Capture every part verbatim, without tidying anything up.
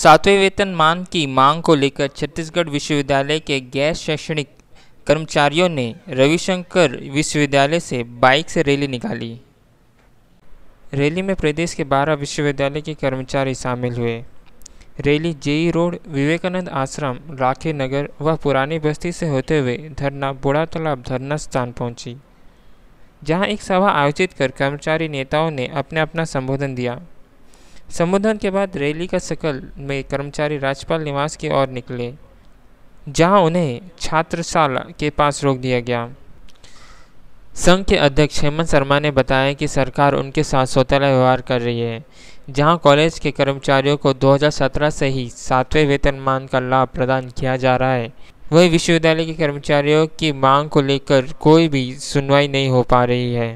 सातवें वेतनमान की मांग को लेकर छत्तीसगढ़ विश्वविद्यालय के गैर शैक्षणिक कर्मचारियों ने रविशंकर विश्वविद्यालय से बाइक से रैली निकाली। रैली में प्रदेश के बारह विश्वविद्यालय के कर्मचारी शामिल हुए। रैली जेई रोड, विवेकानंद आश्रम, राखी नगर व पुरानी बस्ती से होते हुए धरना बुढ़ातालाब धरना स्थान पहुंची, जहां एक सभा आयोजित कर कर्मचारी नेताओं ने अपना अपना संबोधन दिया। संबोधन के बाद रैली का सकल में कर्मचारी राज्यपाल निवास की ओर निकले, जहां उन्हें छात्रशाला के पास रोक दिया गया। संघ के अध्यक्ष हेमंत शर्मा ने बताया कि सरकार उनके साथ सौतेला व्यवहार कर रही है, जहां कॉलेज के कर्मचारियों को दो हज़ार सत्रह से ही सातवें वेतनमान का लाभ प्रदान किया जा रहा है। वहीं विश्वविद्यालय के कर्मचारियों की मांग को लेकर कोई भी सुनवाई नहीं हो पा रही है।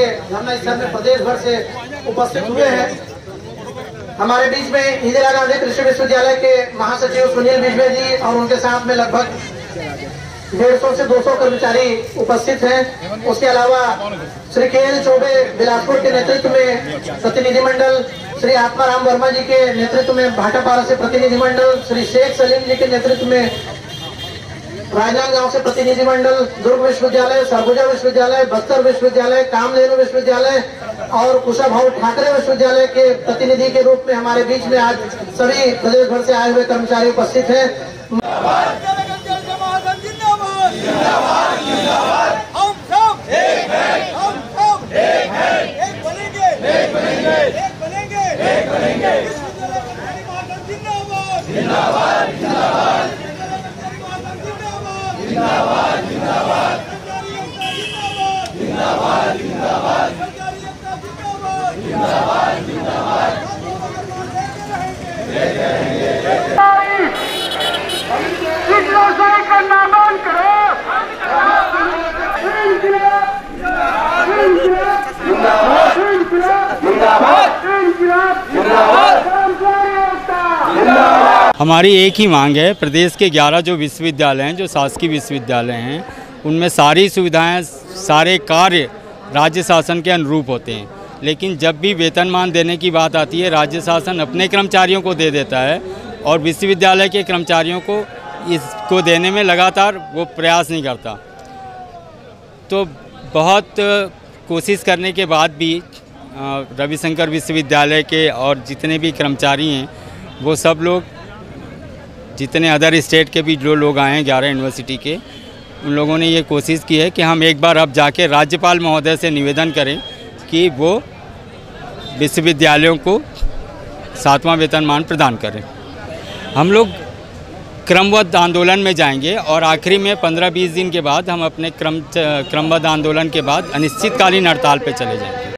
प्रदेश भर से उपस्थित हुए हैं। हमारे बीच में इंदिरा गांधी कृषि विश्वविद्यालय के महासचिव सुनील बिष्मेजी और उनके साथ में लगभग डेढ़ सौ से दो सौ कर्मचारी उपस्थित हैं। उसके अलावा श्री केशव चौबे बिलासपुर के नेतृत्व में प्रतिनिधिमंडल, श्री आत्माराम वर्मा जी के नेतृत्व में भाटापारा से प्रतिनिधिमंडल, श्री शेख सलीम जी के नेतृत्व में राजनांदगांव से प्रतिनिधिमंडल, दुर्ग विश्वविद्यालय, सरगुजा विश्वविद्यालय, बस्तर विश्वविद्यालय, कामधेनु विश्वविद्यालय और कुषा भाऊ ठाकरे विश्वविद्यालय के प्रतिनिधि के रूप में हमारे बीच में आज सभी प्रदेश भर से आए हुए कर्मचारी उपस्थित है। हमारी एक ही मांग है, प्रदेश के ग्यारह जो विश्वविद्यालय हैं, जो शासकीय विश्वविद्यालय हैं, उनमें सारी सुविधाएं, सारे कार्य राज्य शासन के अनुरूप होते हैं, लेकिन जब भी वेतनमान देने की बात आती है राज्य शासन अपने कर्मचारियों को दे देता है और विश्वविद्यालय के कर्मचारियों को इसको देने में लगातार वो प्रयास नहीं करता। तो बहुत कोशिश करने के बाद भी रविशंकर विश्वविद्यालय के और जितने भी कर्मचारी हैं वो सब लोग, जितने अदर स्टेट के भी जो लोग आए हैं ग्यारह यूनिवर्सिटी के, उन लोगों ने ये कोशिश की है कि हम एक बार अब जाके राज्यपाल महोदय से निवेदन करें कि वो विश्वविद्यालयों को सातवां वेतनमान प्रदान करें। हम लोग क्रमबद्ध आंदोलन में जाएंगे और आखिरी में पंद्रह बीस दिन के बाद हम अपने क्रम क्रमबद्ध आंदोलन के बाद अनिश्चितकालीन हड़ताल पर चले जाएंगे।